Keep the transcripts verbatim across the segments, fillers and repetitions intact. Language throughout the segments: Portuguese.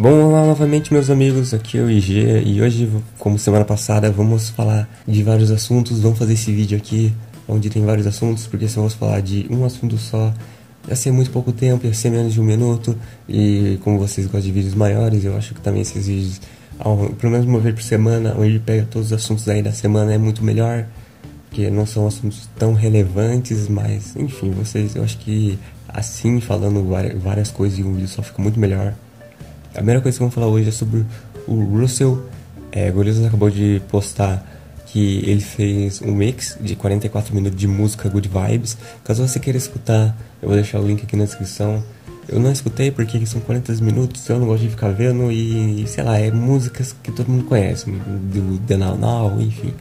Bom, olá novamente meus amigos, aqui é o I G e hoje, como semana passada, vamos falar de vários assuntos. Vamos fazer esse vídeo aqui onde tem vários assuntos, porque se vamos falar de um assunto só, ia ser muito pouco tempo, ia ser menos de um minuto. E como vocês gostam de vídeos maiores, eu acho que também esses vídeos, ao, pelo menos uma vez por semana, onde ele pega todos os assuntos aí da semana, é muito melhor, porque não são assuntos tão relevantes, mas enfim, vocês, eu acho que assim, falando várias coisas em um vídeo só, fica muito melhor. A primeira coisa que vamos falar hoje é sobre o Russell. É, Gorillaz acabou de postar que ele fez um mix de quarenta e quatro minutos de música Good Vibes. Caso você queira escutar, eu vou deixar o link aqui na descrição. Eu não escutei porque são quarenta minutos, eu não gosto de ficar vendo e, sei lá, é músicas que todo mundo conhece, do The Now Now, enfim.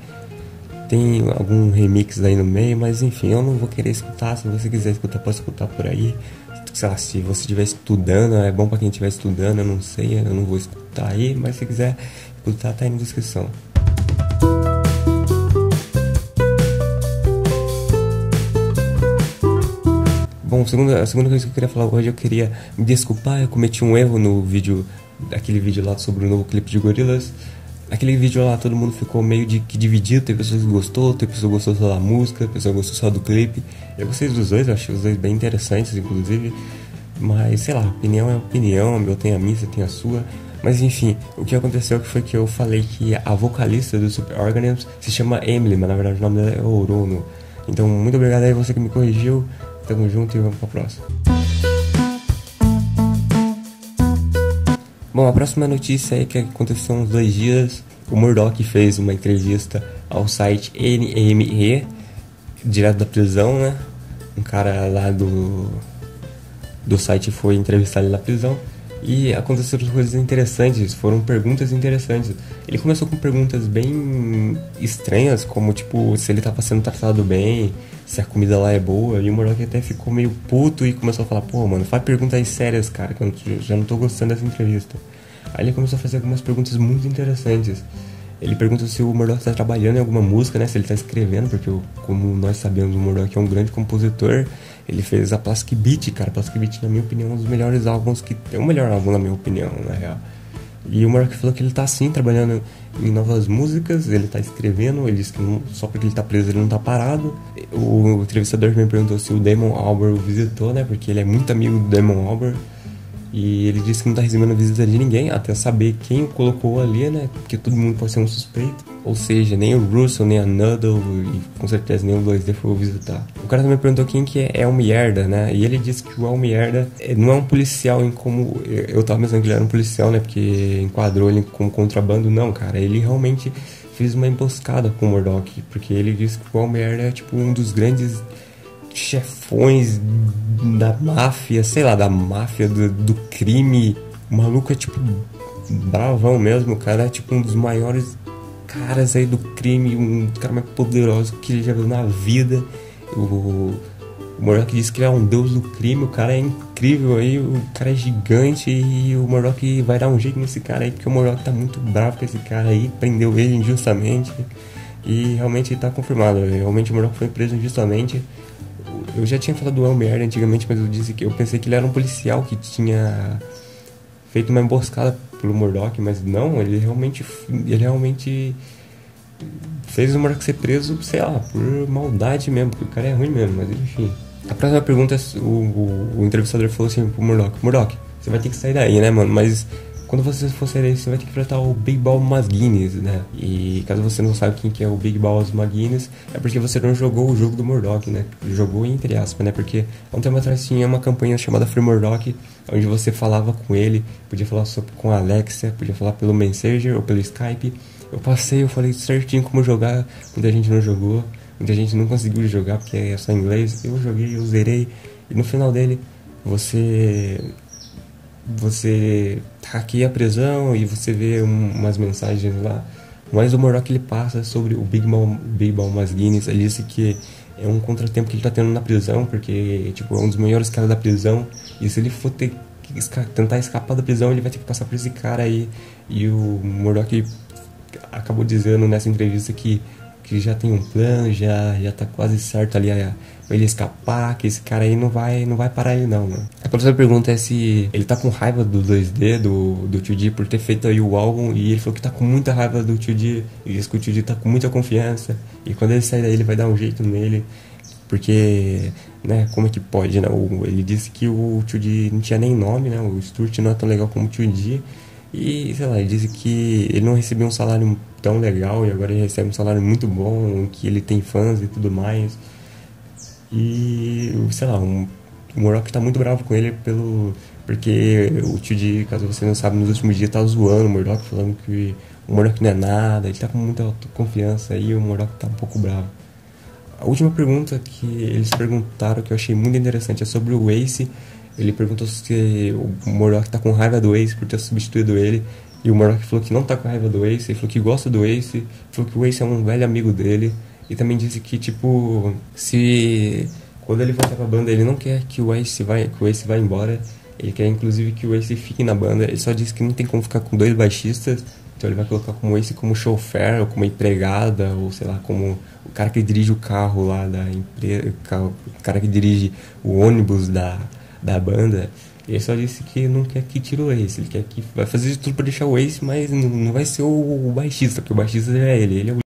Tem algum remix aí no meio, mas enfim, eu não vou querer escutar. Se você quiser escutar, pode escutar por aí. Sei lá, se você estiver estudando, é bom pra quem estiver estudando, eu não sei, eu não vou escutar aí, mas se quiser escutar, tá aí na descrição. Bom, a segunda, a segunda coisa que eu queria falar hoje, eu queria me desculpar, eu cometi um erro no vídeo, aquele vídeo lá sobre o novo clipe de Gorillaz. Aquele vídeo lá todo mundo ficou meio de que dividido, teve pessoas que gostou, teve pessoa que gostou só da música, pessoa que gostou só do clipe. Eu gostei dos dois, eu achei os dois bem interessantes, inclusive. Mas, sei lá, opinião é opinião, eu tenho a minha, você tem a sua. Mas enfim, o que aconteceu foi que eu falei que a vocalista do Super Organisms se chama Emily, mas na verdade o nome dela é Orono. Então, muito obrigado aí você que me corrigiu, tamo junto e vamos pra próxima. Bom, a próxima notícia é que aconteceu há uns dois dias. O Murdoc fez uma entrevista ao site N M E, direto da prisão, né? Um cara lá do, do site foi entrevistar ele na prisão. E aconteceram coisas interessantes, foram perguntas interessantes. Ele começou com perguntas bem estranhas, como tipo, se ele tava sendo tratado bem, se a comida lá é boa. E o Murdoc até ficou meio puto e começou a falar: pô, mano, faz perguntas sérias, cara, que eu já não tô gostando dessa entrevista. Aí ele começou a fazer algumas perguntas muito interessantes. Ele pergunta se o Murdoc tá trabalhando em alguma música, né, se ele tá escrevendo, porque como nós sabemos, o Murdoc é um grande compositor. Ele fez a Plastic Beat, cara. Plastic Beat, na minha opinião, é um dos melhores álbuns que tem. O melhor álbum, na minha opinião, na real. E o Murdoc falou que ele tá assim, trabalhando em novas músicas, ele tá escrevendo, ele disse que não, só porque ele tá preso ele não tá parado. O entrevistador também perguntou se o Damon Albarn o visitou, né, porque ele é muito amigo do Damon Albarn. E ele disse que não tá recebendo visita de ninguém, até saber quem o colocou ali, né, porque todo mundo pode ser um suspeito. Ou seja, nem o Russell, nem a Noodle e com certeza nem o dois D foi visitar. O cara também perguntou quem que é El Mierda, né, e ele disse que o El Mierda não é um policial em como... Eu tava pensando que ele era um policial, né, porque enquadrou ele como contrabando. Não, cara, ele realmente fez uma emboscada com o Murdoc, porque ele disse que o El Mierda é tipo um dos grandes... chefões da máfia, sei lá, da máfia, do, do crime. O maluco é tipo bravão mesmo, o cara é tipo um dos maiores caras aí do crime, um dos caras mais poderosos que ele já viu na vida. O, o Murdoc diz que ele é um deus do crime, o cara é incrível aí, o cara é gigante e o Murdoc vai dar um jeito nesse cara aí, porque o Murdoc tá muito bravo com esse cara aí, prendeu ele injustamente e realmente tá confirmado, realmente o Murdoc foi preso injustamente. Eu já tinha falado do El Mierda antigamente, mas eu disse que eu pensei que ele era um policial que tinha feito uma emboscada pelo Murdoc, mas não, ele realmente ele realmente fez o Murdoc ser preso, sei lá, por maldade mesmo, porque o cara é ruim mesmo, mas enfim. A próxima pergunta, é, o, o, o entrevistador falou assim pro Murdoc: Murdoc, você vai ter que sair daí, né, mano, mas quando você for sair daí, você vai ter que enfrentar o Big Ball Maguinis, né? E caso você não saiba quem que é o Big Ball Maguinis, é porque você não jogou o jogo do Murdoc, né? Jogou entre aspas, né? Porque há um tempo atrás tinha uma campanha chamada Free Murdoc, onde você falava com ele, podia falar sobre, com a Alexia, podia falar pelo Messenger ou pelo Skype. Eu passei, eu falei certinho como jogar, muita gente não jogou, muita gente não conseguiu jogar porque é só inglês. Eu joguei, eu zerei, e no final dele, você... você hackeia a prisão e você vê um, umas mensagens lá. Mas o Murdoc ele passa sobre o Big Ball, Big Ball Maguinis. Ele disse que é um contratempo que ele tá tendo na prisão, porque tipo, é um dos melhores caras da prisão. E se ele for ter que esca tentar escapar da prisão, ele vai ter que passar por esse cara aí. E o Murdoc acabou dizendo nessa entrevista que que já tem um plano, já, já tá quase certo ali a, pra ele escapar, que esse cara aí não vai, não vai parar ele não, mano. A próxima pergunta é se ele tá com raiva do dois D, do, do two D, por ter feito aí o álbum, e ele falou que tá com muita raiva do two D, e diz que o two D tá com muita confiança, e quando ele sair daí ele vai dar um jeito nele, porque, né, como é que pode, né? O, ele disse que o two D não tinha nem nome, né, o Sturt não é tão legal como o two D, e, sei lá, ele disse que ele não recebeu um salário tão legal e agora ele recebe um salário muito bom, que ele tem fãs e tudo mais. E, sei lá, um, o Murdoc tá muito bravo com ele pelo... Porque o two D, caso você não sabe, nos últimos dias tá zoando o Murdoc, falando que o Murdoc não é nada, ele tá com muita autoconfiança e o Murdoc tá um pouco bravo. A última pergunta que eles perguntaram, que eu achei muito interessante, é sobre o Ace. Ele perguntou se o Murdoc tá com raiva do Ace por ter substituído ele. E o Murdoc falou que não tá com raiva do Ace, ele falou que gosta do Ace, falou que o Ace é um velho amigo dele. E também disse que, tipo, se quando ele voltar pra banda, ele não quer que o Ace vá, que o Ace vá embora. Ele quer, inclusive, que o Ace fique na banda. Ele só disse que não tem como ficar com dois baixistas. Então ele vai colocar como o Ace como chofer, ou como empregada, ou sei lá, como o cara que dirige o carro lá da empresa, o cara que dirige o ônibus da... da banda. Ele só disse que não quer que tire o Ace, ele quer que vai fazer de tudo pra deixar o Ace, mas não vai ser o baixista, porque o baixista é ele, ele é o